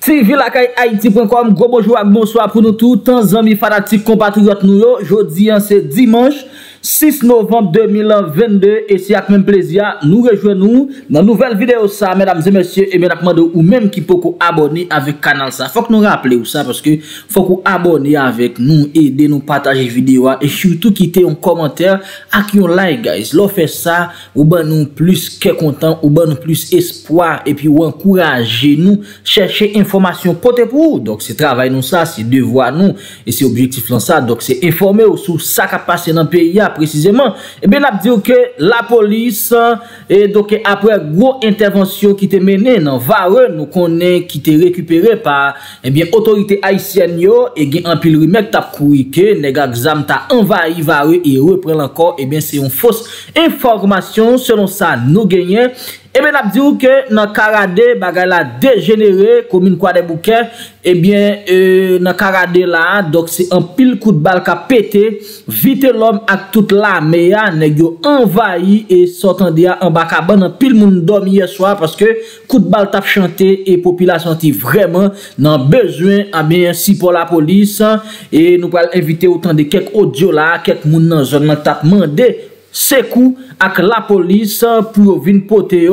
TV Lakay Haïti.com, gros bonjour et bonsoir pour nous tous, tant amis fanatiques compatriotes nous. Jeudi, c'est dimanche 6 novembre 2022 et c'est avec même plaisir nous rejoignons dans nouvelle vidéo ça, mesdames et messieurs, et mesdames ou même qui peut vous abonner avec canal ça. Faut que nous rappelons ça parce que faut que vous abonnez avec nous, aider nous partager vidéo et surtout quitter un commentaire avec un like guys. L'on fait ça ou ben nous plus que content ou ben nous plus espoir et puis ou encourager nous chercher information côté pour. Donc c'est travail nous ça, c'est devoir nous et c'est objectif là ça. Donc c'est informer sur ça qui passe dans le pays. Précisément, et bien, on dit que la police, et donc après gros intervention qui était menée dans Vareux, nous connaît qui était récupéré par et bien autorité haïtienne yo, et bien un pile remède t'a couru que nèg exam t'a envahi Vareux et reprend encore, et bien c'est une fausse information selon ça nous gagnons. Eh bien, on a dit que dans Karade, bagay la dégénéré, commune quoi des bouquets, eh bien, dans Karade là, donc c'est un pile coup de balle qui a pété, Vitelom ak toute l'armée, nèg yo envahi et sortant de en bas caban, un pile moun dormi hier soir parce que coup de balle tap chanté et population ti vraiment nan besoin, eh bien, si pour la police, et nous allons inviter autant de quelques audio là, quelques moun nan zone nan tap mandé. SEKOU avec la police pour venir porter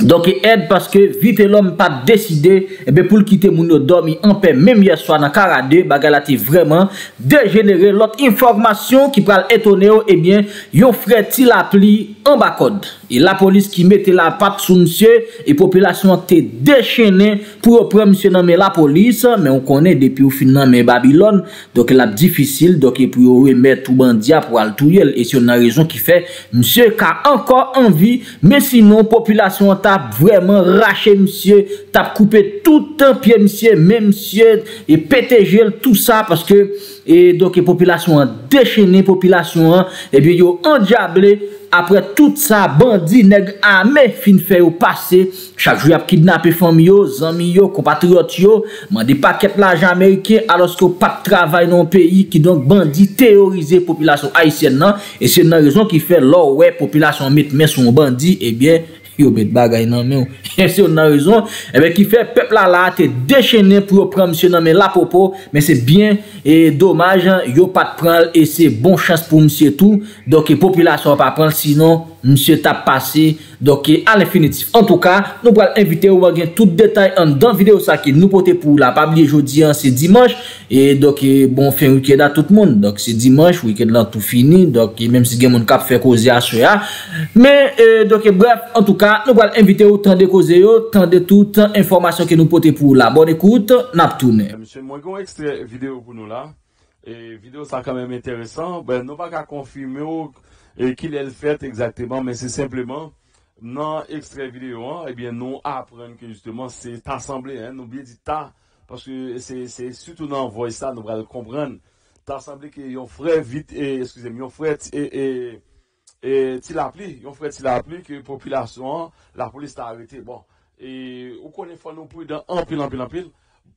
donc aide parce que Vitelom pas décidé et bien pour quitter mon dormi en paix même hier soir dans Karade bagalati vraiment dégénéré. L'autre information qui parle étonné et bien yon frère ti la pli en bas code et la police qui mettait la patte sous monsieur et population te déchaînée pour prendre monsieur nommé la police mais on connaît depuis au final mais Babylone donc la difficile donc et pour remettre tout bandia pour al tout et c'est une raison qui fait monsieur qu'a encore envie mais sinon population tape vraiment raché monsieur tape coupé tout un pied monsieur même monsieur et pété tout ça parce que et donc les populations déchaînées population et bien yo endiablé après tout ça bandit nèg armé fin fait au passé chaque jour a kidnappé famille yo zami yo compatriotes yo mandé paquet l'argent américain alors que pas de travail dans pays qui donc bandit terroriser population haïtienne non et c'est une raison qui fait là ouais population mettre main sur bandit et bien yo met bagay nan men et c'est une raison et bien qui fait peuple là te déchaîné pour prendre monsieur nan men la popo mais c'est bien et dommage yo pas de prendre et c'est bon chance pour monsieur tout donc et population pas prendre sinon monsieur t'a passé donc à l'infinitif. En tout cas nous allons inviter ou à tout détail dans vidéo ça qui nous porte pour la pas oublier jeudi c'est dimanche et donc bon fin week-end à tout le monde donc c'est dimanche week-end là tout fini donc même si gen moun k'ap fait causer à soya mais donc bref en tout cas nous allons inviter autant de causer autant de toute information que nous porte pour la bonne écoute n'a tourner monsieur moi un extrait vidéo pour nous là et vidéo ça quand même intéressant ben nous pas qu'à confirmer et qu'il est fait exactement, mais c'est simplement dans extrait vidéo, hein, eh bien, nous apprenons que justement c'est assemblé, hein, nous bien dit ta, parce que c'est surtout dans voix ça, nous allons comprendre, t'assemblé que yon frère vite, excusez-moi, yon frère et t'il a plu, yon frère t'il a plu que population, la police t'a arrêté, bon, et on connaît pas non plus dans en pile,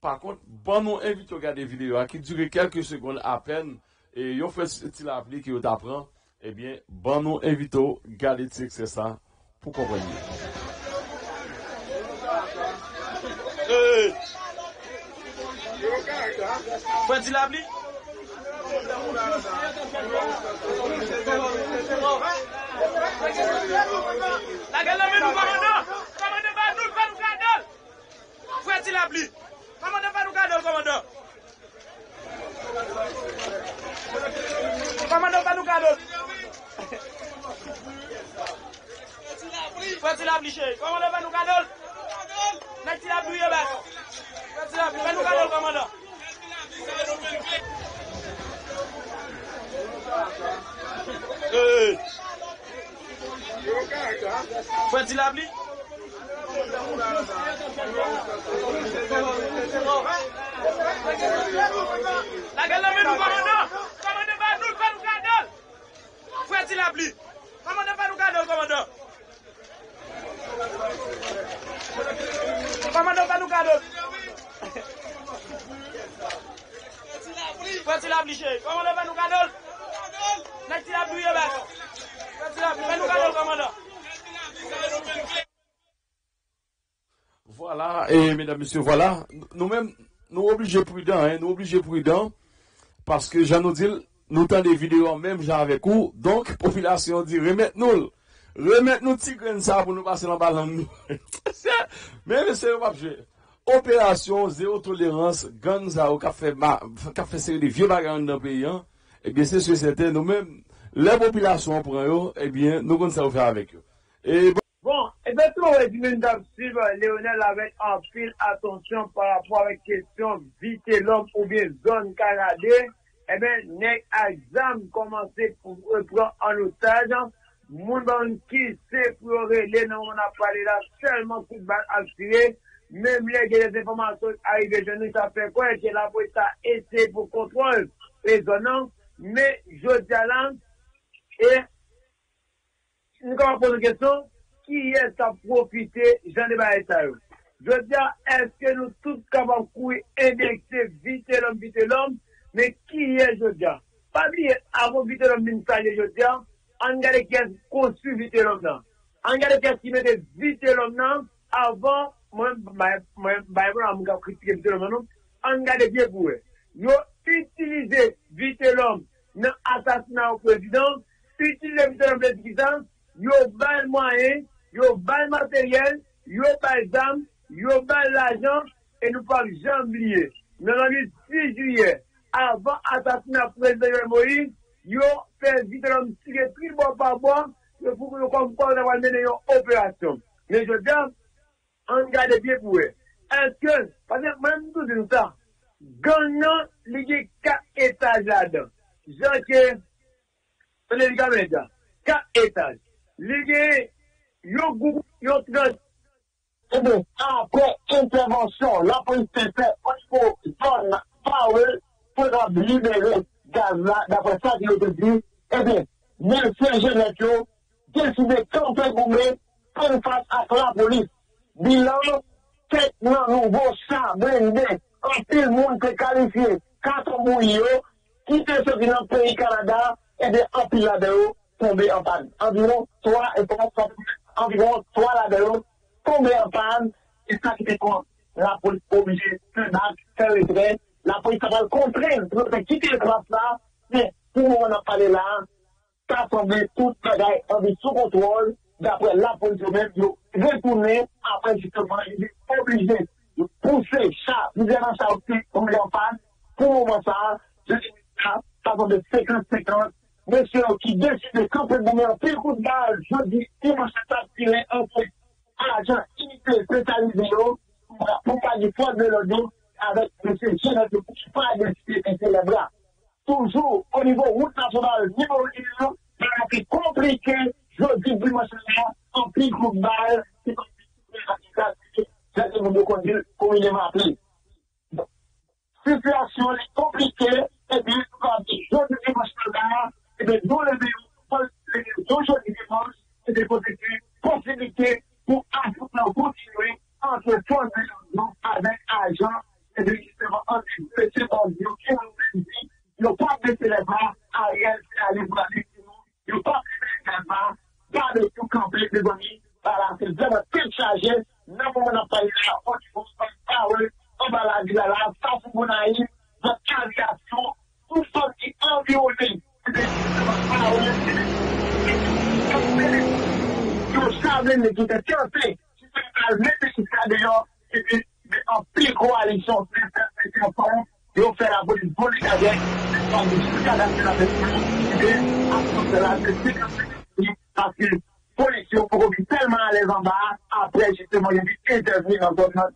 par contre, bon, nous invite à regarder vidéo, hein, qui dure quelques secondes à peine, et yon frère t'il a plu que yon t'apprend. Eh bien, bon nous invitons, gardez c'est ça pour comprendre. Commandant, pas nous cadeau. Petit la bliché. Commandant, fais-nous canol. Petit la bliché. Fais-nous canol, commandant. Voilà, et mesdames, messieurs, voilà. Nous-mêmes, nous obligés prudents, hein, nous obligés prudents, parce que j'en nous dis, nous t'en des vidéos même, j'en avec vous, donc, population dit, remettez-nous. Remettez-nous petit grain ça pour nous passer dans la balle. Mais monsieur, opération zéro tolérance, gangs à au café série des vieux bagarres dans le pays, hein, et bien, c'est sûr, certain, nous-mêmes, les populations pour eux, eh bien, nous comptons faire avec eux. Et bon, et bien, tout le monde doit suivre Léonel avec en pile attention par rapport à la question Vitelom ou bien zone Karade. Eh bien, les examens commencé pour reprendre en otage. Moun qui sait pour relais, non, on a parlé là seulement pour balle à tirer. Même les informations arrivées chez nous, ça fait quoi? Que la police a essayé pour contrôler les zones. Mais je dis à l'an, et nous allons poser une question. Qui est à profiter, j'en ai pas été. Je dis, est-ce que nous tous avons courir indexer Vitelom, mais qui est, je dis, pas oublier, avant Vitelom, je dis, on regarde qui est conçu Vitelom, on regarde qui est qui mettait Vitelom, avant, moi, critiquer Vitelom, on regarde bien pour eux. Ils ont utilisé Vitelom dans l'assassinat au président, utilisé Vitelom dans le président, ils ont pas le moyen. Yo bal matériel, yo bal d'âme, yo bal l'argent, et nous parlons janvier. Nous avons eu 6 juillet, avant l'assassinat du président Moïse, yo fait vite l'homme tirer plus bon par bois, yo pour que nous comprenions d'avoir mené une opération. Mais je dis, on garde bien pour eux. Est-ce que, parce que même nous disons ça, gagnant, il y a 4 étages là-dedans. Jean que, on est quand même là, 4 étages. Il y a yo groupe, yo traite. Eh bien, après intervention, la police s'est fait pour donner parole pour libérer Gaza, d'après ça qu'il a dit. Eh bien, monsieur Genetio, décidé quand on goumé, prendre face à la police. Bilan, tête dans nouveau chat, blindé, quand tout le monde s'est qualifié, quand on mouille, quitte ce qui dans le pays Canada, eh bien, en pile là-dedans, tombé en panne. Environ 3 et 3 environ 3 là-dedans, tombés en panne, et ça qui était contre la police obligée, faire les traits, la police a contraint, nous avons quitté le classe là, mais tout le monde en parlé là, ça tombé toute bagaille, on est sous contrôle, d'après la police même, nous retourner, après justement, ils sont obligés de pousser ça, nous avons ça aussi, tombé en panne, pour le moment ça, je suis là, ça tombé 50-50, monsieur qui décide de camper en pile coup de balle, jeudi, dimanche, tiré entre agents unités spécialisés pour pas du poids de l'eau avec monsieur Génard de Bouchard de célèbre. Toujours au niveau route nationale, niveau île, ça a été compliqué, jeudi, dimanche, en pile coup de balle, c'est compliqué, c'est le monde de conduire communément appelé. Situation est compliquée, et bien, jeudi, dimanche, et bien, nous, les aujourd'hui dimanche, c'est des possibilités pour continuer entre fonds de avec agents et de justement entre les bandits qui nous dit, ils n'ont pas baissé les bras, Ariel, c'est aller pour aller chez nous, ils n'ont pas baissé les bras, pas de tout camper, les amis, voilà, c'est vraiment très chargé, nous, on n'a pas eu la haute, on n'a pas eu la balade, la lave, ça, vous n'avez pas eu l'aviation, nous sommes qui environnés. Parce que les policiers ont mis tellement les en bas, après justement ils ont intervenu dans notre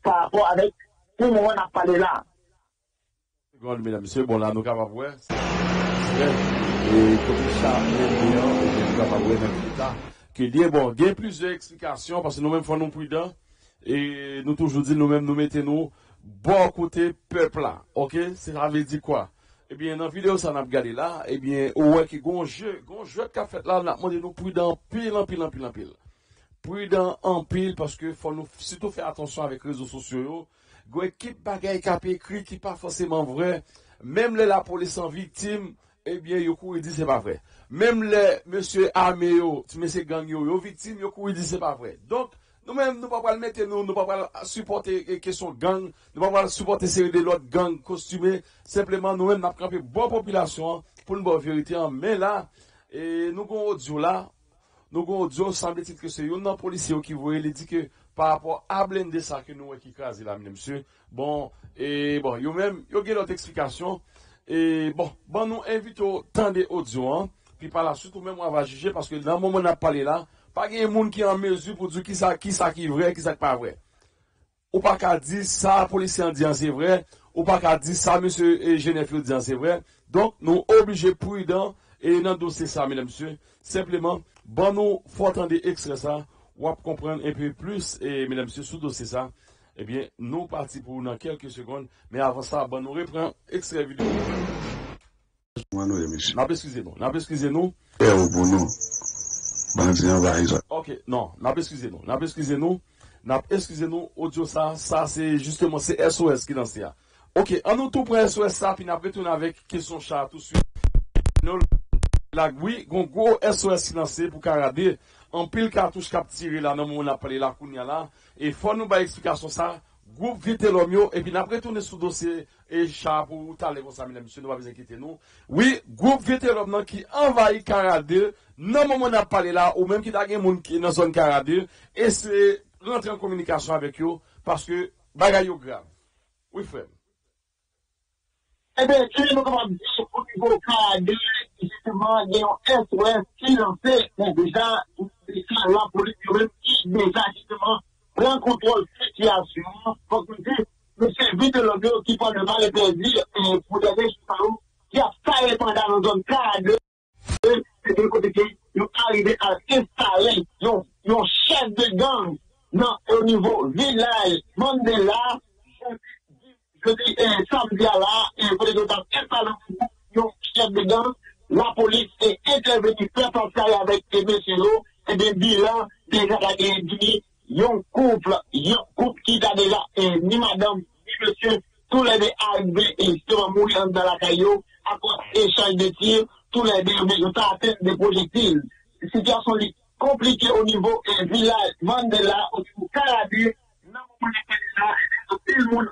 par rapport avec tout le monde a parlé là. Mesdames et messieurs, bon là nous allons voir. Et comme ça, il y a bon, il y a plusieurs explications parce que nous-mêmes, nous sommes prudents et nous toujours dit nous-mêmes, nous mettons bon côté peuple là. Ok, ça veut dire quoi? Eh bien, dans la vidéo, ça n'a pas regardé là. Eh bien, ouais, qui gon jeu qu'a fait là, nous demandons prudent pile. Prudent en pile parce que faut nous surtout faire attention avec les réseaux sociaux. Gon équipe bagaille qui a écrit qui pas forcément vrai. Même les la police sont victimes, eh bien, ils courent et disent c'est pas vrai. Même les monsieur Arméo, monsieur Gagnon, ils sont victimes, ils courent et disent c'est pas vrai. Donc, nous-mêmes, nous ne pouvons pas le mettre, nous ne pouvons pas supporter les questions gang, nous ne pouvons pas supporter série de l'autre gang costumé. Simplement, nous-mêmes, nous avons campé bonne population pour une bonne vérité. Mais là, et nous avons audio là, nous avons audio, semble-t-il que c'est un policier qui voulait lui dire que par rapport à blender ça que nous qui crase là, monsieur. Bon, et bon, vous-même, vous avez d'autres explications. Et bon, bon, nous invitons tant d'audio, hein, puis par la suite, nous-mêmes, on va juger parce que dans le moment où on a parlé là, pas de monde qui est en mesure pour dire qui est vrai, qui est pas vrai. Ou pas qu'à dire ça, le policier dit c'est vrai. Ou pas qu'à dire ça, monsieur Genève dit c'est vrai. Donc, nous obligés prudents et dans le dossier ça, mesdames et messieurs. Simplement, bon, nous, faut entendre extrait ça, ou comprendre un peu plus, et mesdames et messieurs, sous dossier ça. Eh bien, nous partons pour dans quelques secondes, mais avant ça, bon, nous reprenons extrait vidéo. Excusez-nous. Ok, non, excusez-nous, audio ça c'est justement, c'est SOS qui lance là. Ok, en nous tout prend SOS ça, puis nous retournons avec question chat tout de suite. La oui, gon gros SOS qui lance pour Karade, en pile cartouche cap tiré là, non, on a parlé la kounia là, et faut nous ba explication ça, groupe Vitelom yo, et puis nous retournons sous dossier, et chat pour t'aller comme ça, mesdames et messieurs, nous ne pas inquiéter nous. Oui, groupe Vitelom qui envahit Karade, non, moment n'a parlé là, ou même qui t'a moun qui dans zone Karade, et c'est rentrer en communication avec eux, parce que bagay yo grave. Oui, frère. Eh bien, tu sais, nous comment dire, au niveau Karade, justement, il y a un SOS qui lancé, mais déjà, la police, qui déjà, justement, prend contrôle de la situation, faut que nous le service de l'homme qui prend le mal et plaisir, pour les résultats, qui a failli pendant la zone Karade. C'est de côté nous arrivons à installer nos chefs de gang au niveau village Mandela. Je dis samedi à là, et pour les autres installer nos chefs de gang, la police est intervenue pour partager avec les messieurs et des bilans déjà d'ailleurs un couple qui a déjà ni madame ni monsieur tous les deux arrivés et sont mourir dans la caillou après échange de tirs. Tous les deux, mais atteint des projectiles. La situation est compliquée au niveau du village Mandela, au niveau Karade. Tout le monde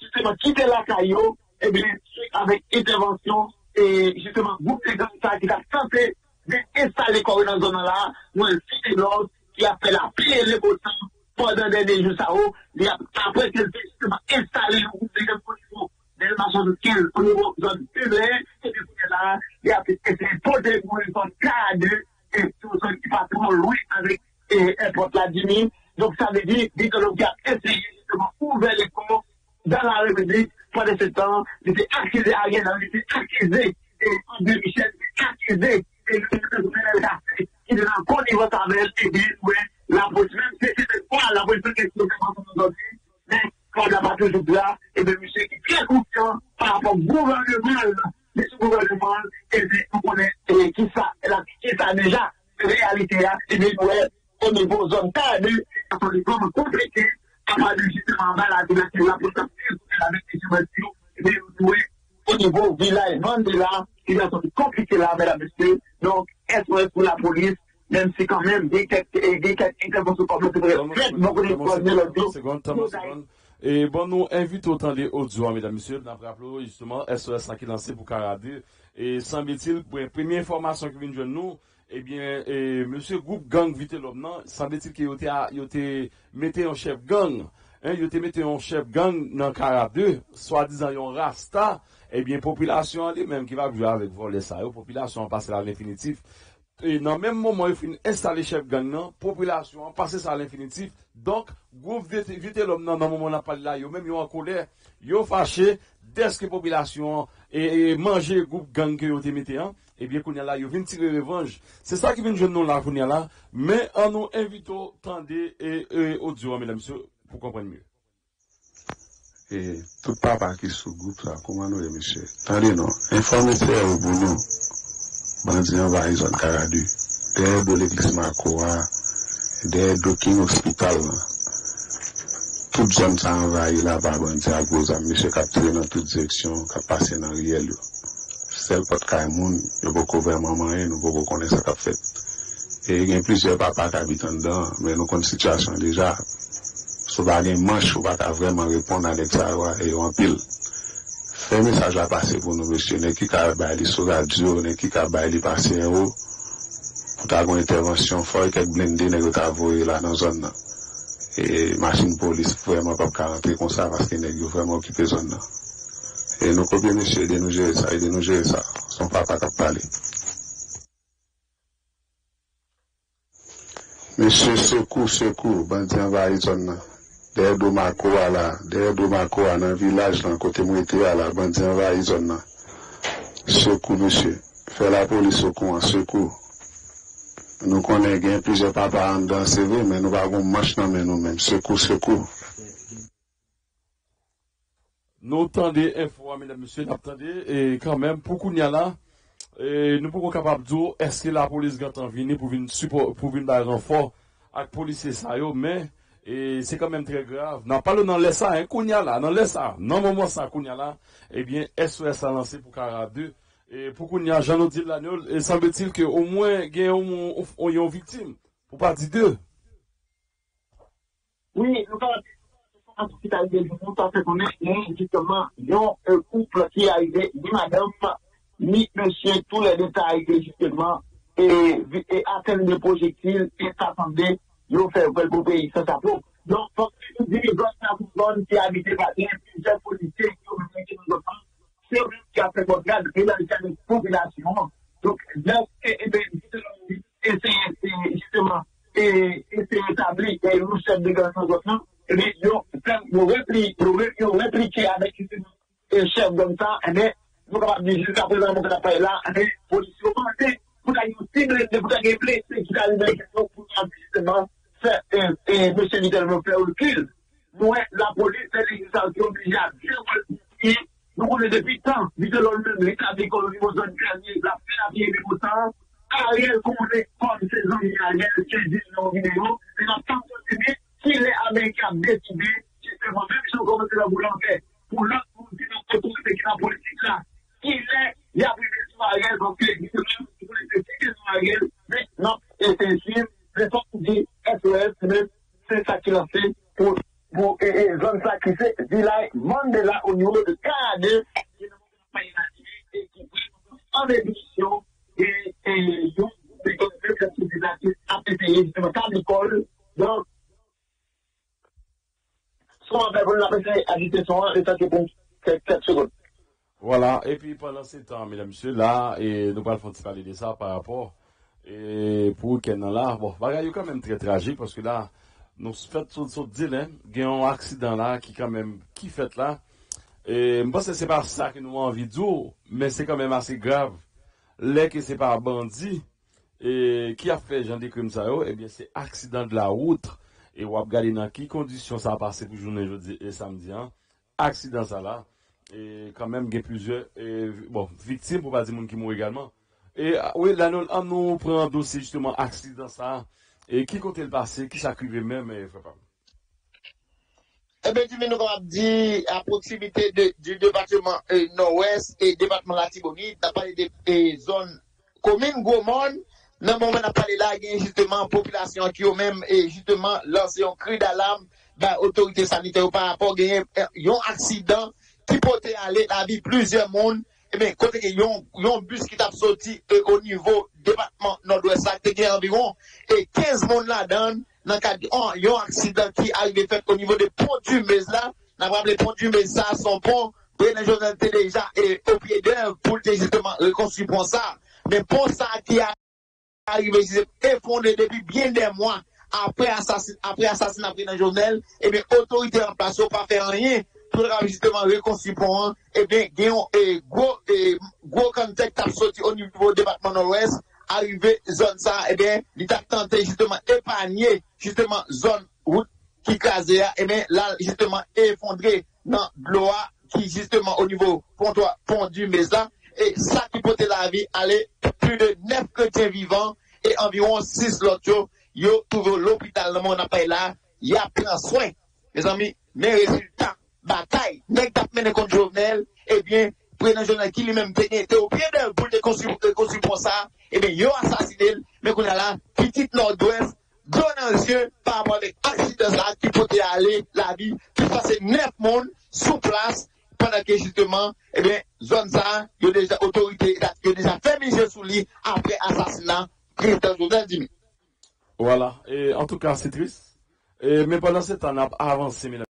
justement quitter la caillou, et bien avec intervention, et justement, groupe de gens qui a tenté d'installer dans la zone là, ou un cité l'ordre qui a fait la pierre les boutons pendant des jours à haut, après qu'elle a justement installé le groupe de gens elle m'a changé au niveau de la zone humaine, et puis là, il y a un pot de pour une zone cadre, et tout ce qui va trop loin avec un pot la dîme. Donc ça veut dire que l'on a essayé justement d'ouvrir les cours dans la République pendant ce temps, il était accusé à rien, il était accusé, et André Michel était accusé, et le président il est en connivence avec elle, et bien, ouais, la police, même si c'était quoi la police qui est aujourd'hui, mais quand la bataille est là, et bien, monsieur, qui est très confiant par rapport au gouvernement, de ce gouvernement, et bien, on connaît qui ça déjà, réalité, et bien, ouais, au niveau zone tardue, ça sont des problèmes compliqués, à part de justement, la couverture, la protection, la méditation, et bien, ouais, au niveau village, Mandela, ils sont compliqués là, mesdames et messieurs, donc, SOS pour la police, même si quand même, dès quelques interventions complètement, beaucoup de problèmes de l'autre. Et bon, nous invitons autant des audios, mesdames et messieurs, d'après rappelons justement SOS qui est lancé pour Karade. Et semble-t-il, pour la première information qui vient de nous, eh bien, monsieur groupe gang Vitelom, semble-t-il qu'il était metté en chef gang, hein, il était metté en chef gang dans Karade, soi-disant un rasta, eh bien, population, même qui va jouer avec voler ça, population passe à l'infinitif. Et dans le même moment, il faut installer chef gang, population, passer ça à l'infinitif. Donc, groupe Vitelom, dans le moment où on a parlé là, même en colère, ils sont fâchés, dès que la population et manger groupe gang que vous mettez, et bien, qu'on y a là, ils viennent tirer revanche. C'est ça qui vient de jouer nous là, qu'on y a là. Mais on nous invite au temps et audio, mesdames et messieurs, pour comprendre mieux. Et tout papa qui est sous groupe là, comment nous, monsieur? Attendez, non, informez-vous au boulot. Bandits envahis zone Karade, derrière de l'église Makoa, derrière docking hospital, Tout le monde s'en va là-bas, à cause de monsieur qui a tiré dans toutes directions, qui a passé dans l'arrière. C'est le pote qui a beaucoup ouvert maman et nous beaucoup connaissons ce qu'il a fait. Et il y a plusieurs papas qui habitent dedans, mais nous avons une situation déjà. Si vous avez une manche, vous pouvez vraiment répondre à l'examen et en pile. Fait un message à passer pour nous, monsieur. Nous qui avons sur la radio, nous qui avons passé en haut, nous avons une intervention, il faut que blindé nous avons là dans la zone. Et machine police vraiment pas rentrer comme ça parce que nous vraiment occupé zone là. Et nous copions monsieur de nous gérer ça et de nous gérer ça. Son papa qui a parlé. Monsieur secours, bandit envahi zone là. Derrière Domako là, dans le village dans côté Mouité là, bandit envahi zone là. Secours monsieur, fait la police secours en secours. Nous connaissons plusieurs papas dans le CV, mais nous avons marché dans nous-mêmes. Secours. Nous attendons info, mesdames et messieurs, nous attendons. Et quand même, pour qu'on y a là, nous pouvons capables de dire, est-ce que la police est en venir pour venir dans le renfort avec les policiers, ça yo, mais c'est quand même très grave. Nous parlons dans l'ESA, hein, qu'on y a là, dans l'ESA, dans le moment ça, qu'on y a là, eh bien, SOS a lancé pour KARADE. Et pour qu'on y a Jean-Odile Lagnol, il semble-t-il qu'au moins, il y a une victime, pour pas dire deux. Oui, nous avons hospitalisé du monde parce qu'on est justement un couple qui est arrivé, ni madame, ni monsieur, tous les détails justement, et atteindre les projectiles, et s'attendait, ils ont fait un bon pays, ça s'approuve. Donc, il faut que nous disions, les gens qui habitent par terre, plusieurs policiers qui ont mis les gens c'est un qui a fait votre garde, il a déjà une population. Donc, c'est justement établi et nous sommes des grands autres. Mais ils ont répliqué avec les chefs comme ça. Mais nous avons dit jusqu'à présent, nous avons fait là, les policiers ont commencé pour qu'ils nous ciblent, pour qu'ils blessent, pour qu'ils blessent, pour justement faire, M. Vitelom faire le kill. Nous, la police, les législations sont obligées à bien. Nous on est depuis tant, Vitelom même, l'État des colonies aux zones dernières, la fin de l'autant, Ariel Kouré, comme ses amis Ariel, qui disent nos vidéos, et dans tant de temps, si les Américains décident, justement, même si on commence à vous l'enlever, pour l'autre, pour dire notre autorité qui est la politique là, qu'il est, il y a plus de sous Ariel, donc il existe même, il faut les critiquer sous Ariel, mais non, c'est ainsi, c'est ça qu'on dit, SOS, c'est ça qu'il a fait pour. Pour les zones sacrifiées, Villay Mandela au niveau de KARADE, qui n'a pas été et qui en édition, et donc, les collègues des artistes APPI, justement, quand l'école, donc, soit avec la personne agitée, soit l'état de bon, 4 secondes. Voilà, et puis pendant ce temps, mesdames et messieurs, là, et nous parlons de parler de ça par rapport, et pour qu'elle en là, bon, il y a quand même très tragique parce que là, nous faisons ce dilemme, il y a un accident là qui quand même qui fait là. Et je pense que ce n'est pas ça que nous avons envie de dire, mais c'est quand même assez grave. Là que ce n'est pas un bandit qui a fait genre des crimes ça, eh bien c'est accident de la route. Et on va regarder dans quelles conditions ça a passé pour journée jeudi et samedi. Hein? Accident ça là. Et quand même, il y a plusieurs victimes, pour ne pas dire monde qui mourent également. Et oui, là nous on prend un dossier justement accident ça. Et qui comptait le passé, qui s'accueillait même, frère? Eh bien, nous avons dit à proximité du département nord-ouest et département Latibonite, on a parlé des zones communes, Gomon. Dans le moment où on a parlé là, il y a justement population qui ont même justement lancé un cri d'alarme par l'autorité sanitaire par rapport à un accident qui peut aller à la vie plusieurs mondes. Eh bien, quand il y a un bus qui t'a sorti au niveau du département nord-ouest, ça te gagne environ 15 monde là-dedans, dans le cadre d'un accident qui arrive fait au niveau des ponts du Mez là, n'a pas les ponts du Mez ça, son pont, Brennan Joseph était déjà au pied d'œuvre pour justement reconstruire pour ça. Mais pour ça qui arrive, est fondé depuis bien des mois après l'assassinat de Brennan Joseph, eh bien, autorité en place, pas faire rien. Pour justement reconstruire pour un, eh bien, il y a un gros contexte qui a sorti au niveau du département nord-ouest, arrivé zone ça, eh bien, il a tenté justement épargner justement zone route qui crasait, eh bien, là, justement, effondré dans Blois, qui justement au niveau pont du Mesa, et ça qui portait la vie, allait plus de 9 chrétiens vivants et environ 6 l'autre, ils ont trouvé l'hôpital, le monde n'a pas là, il a pris soin, mes amis. Mais résultat, bataille, nèg t'a mené contre Jovenel, eh bien, président Jovenel qui lui-même était au pied d'un boule de consul pour ça, eh bien, il a assassiné, mais qu'on a là, petite nord-ouest, donne un yeux par rapport avec accident là, qui peut aller la vie, qui passe 9 monde sous place, pendant que justement, eh bien, zone ça, il y a déjà autorité, il y a déjà fait mise sous lui après assassinat, président Jovenel Dimi. Voilà, et en tout cas, c'est triste. Et, mais pendant ce temps, on a avancé, mesdames.